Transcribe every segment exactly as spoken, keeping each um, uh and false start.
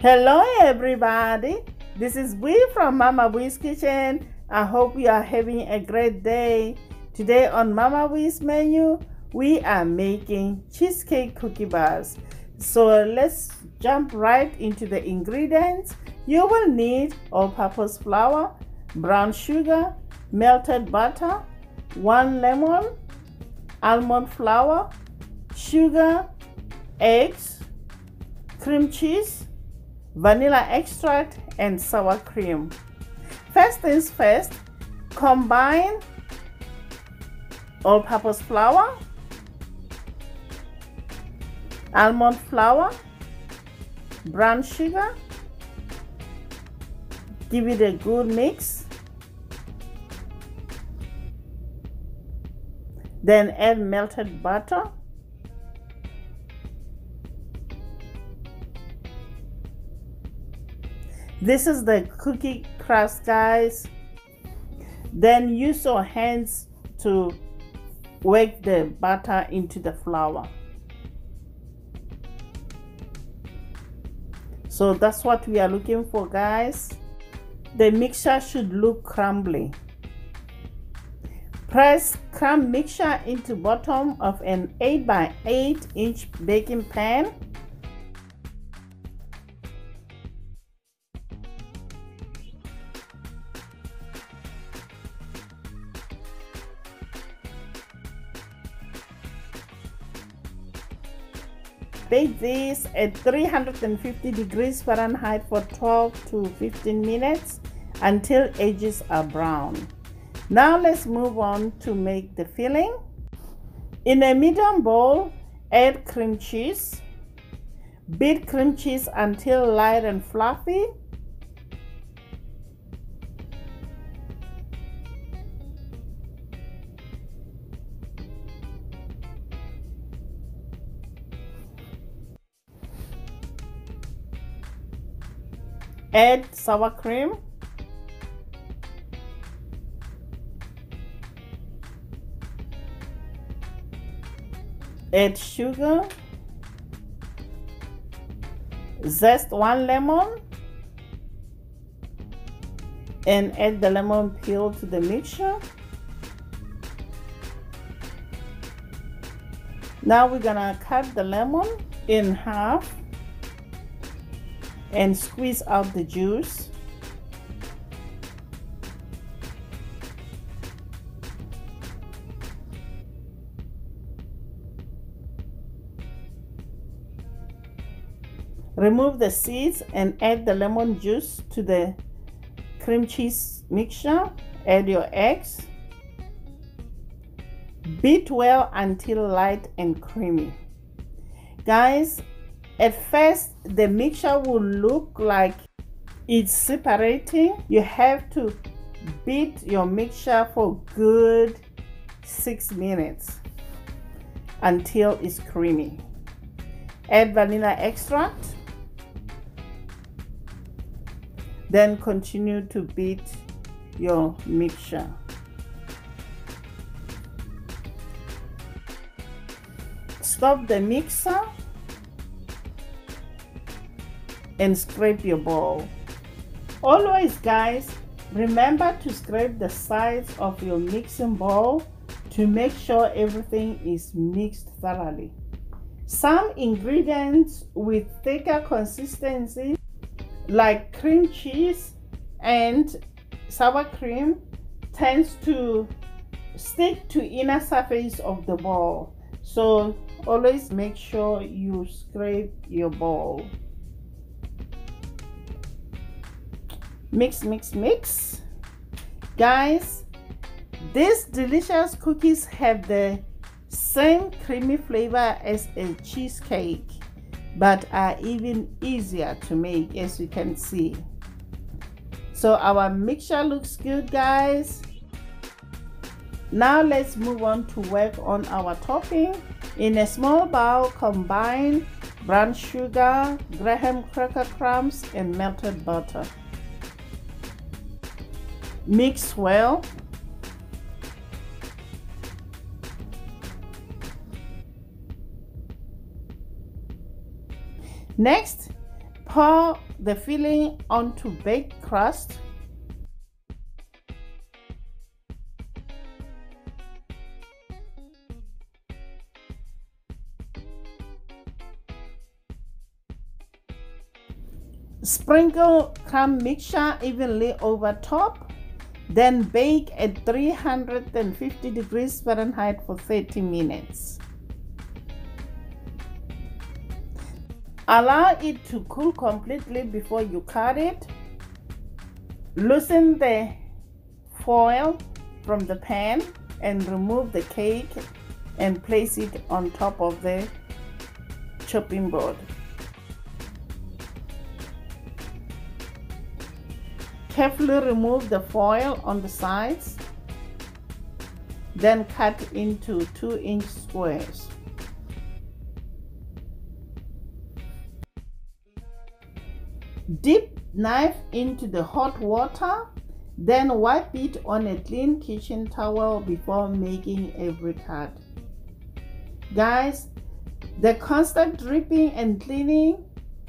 Hello everybody, this is Bui from Mama Boi's Kitchen. I hope you are having a great day. Today on Mama Boi's menu, we are making cheesecake cookie bars. So let's jump right into the ingredients. You will need all-purpose flour, brown sugar, melted butter, one lemon, almond flour, sugar, eggs, cream cheese, vanilla extract, and sour cream. First things first, combine all-purpose flour, almond flour, brown sugar. Give it a good mix. Then add melted butter, this is the cookie crust guys. Then use your hands to work the butter into the flour. So that's what we are looking for guys. The mixture should look crumbly. Press crumb mixture into bottom of an eight by eight inch baking pan. Bake this at three hundred fifty degrees Fahrenheit for twelve to fifteen minutes until edges are brown. Now let's move on to make the filling. In a medium bowl, add cream cheese. Beat cream cheese until light and fluffy. Add sour cream. Add sugar. Zest one lemon and add the lemon peel to the mixture. Now we're gonna cut the lemon in half and squeeze out the juice. Remove the seeds and add the lemon juice to the cream cheese mixture. Add your eggs. Beat well until light and creamy. Guys, at first, the mixture will look like it's separating. You have to beat your mixture for good six minutes until it's creamy. Add vanilla extract. Then continue to beat your mixture. Stop the mixer and scrape your bowl. Always guys, remember to scrape the sides of your mixing bowl to make sure everything is mixed thoroughly. Some ingredients with thicker consistency like cream cheese and sour cream tends to stick to inner surface of the bowl. So always make sure you scrape your bowl. Mix, mix, mix. Guys, these delicious cookies have the same creamy flavor as a cheesecake, but are even easier to make, as you can see. So our mixture looks good guys. Now let's move on to work on our topping. In a small bowl, combine brown sugar, graham cracker crumbs, and melted butter. Mix well. Next, Pour the filling onto baked crust. Sprinkle crumb mixture evenly over top, then bake at three hundred fifty degrees Fahrenheit for thirty minutes. Allow it to cool completely before you cut it. Loosen the foil from the pan and remove the cake and place it on top of the chopping board. Carefully remove the foil on the sides, then cut into two inch squares. Dip knife into the hot water, then wipe it on a clean kitchen towel before making every cut. Guys, the constant dripping and cleaning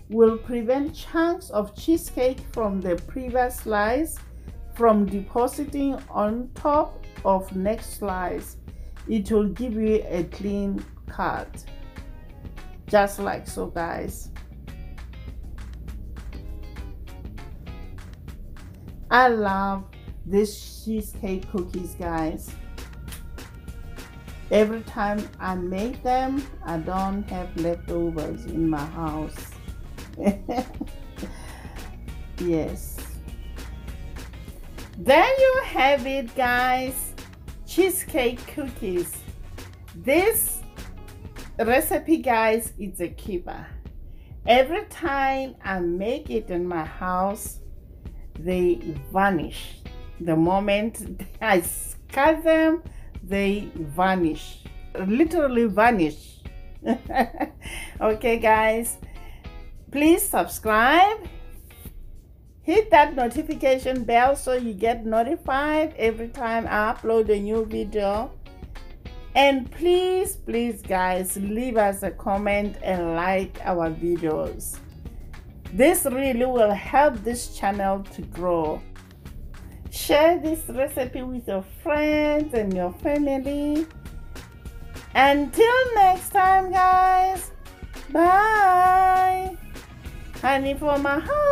will prevent chunks of cheesecake from the previous slice from depositing on top of next slice. It will give you a clean cut, just like so, guys. I love these cheesecake cookies, guys. Every time I make them, I don't have leftovers in my house. Yes, there you have it, guys. Cheesecake cookies. This recipe, guys, is a keeper. Every time I make it in my house, they vanish. The moment I cut them, they vanish, literally vanish. Okay, guys, please subscribe, hit that notification bell so you get notified every time I upload a new video, and please please guys, leave us a comment and like our videos. This really will help this channel to grow. Share this recipe with your friends and your family. Until next time, guys, bye. Honey for my heart.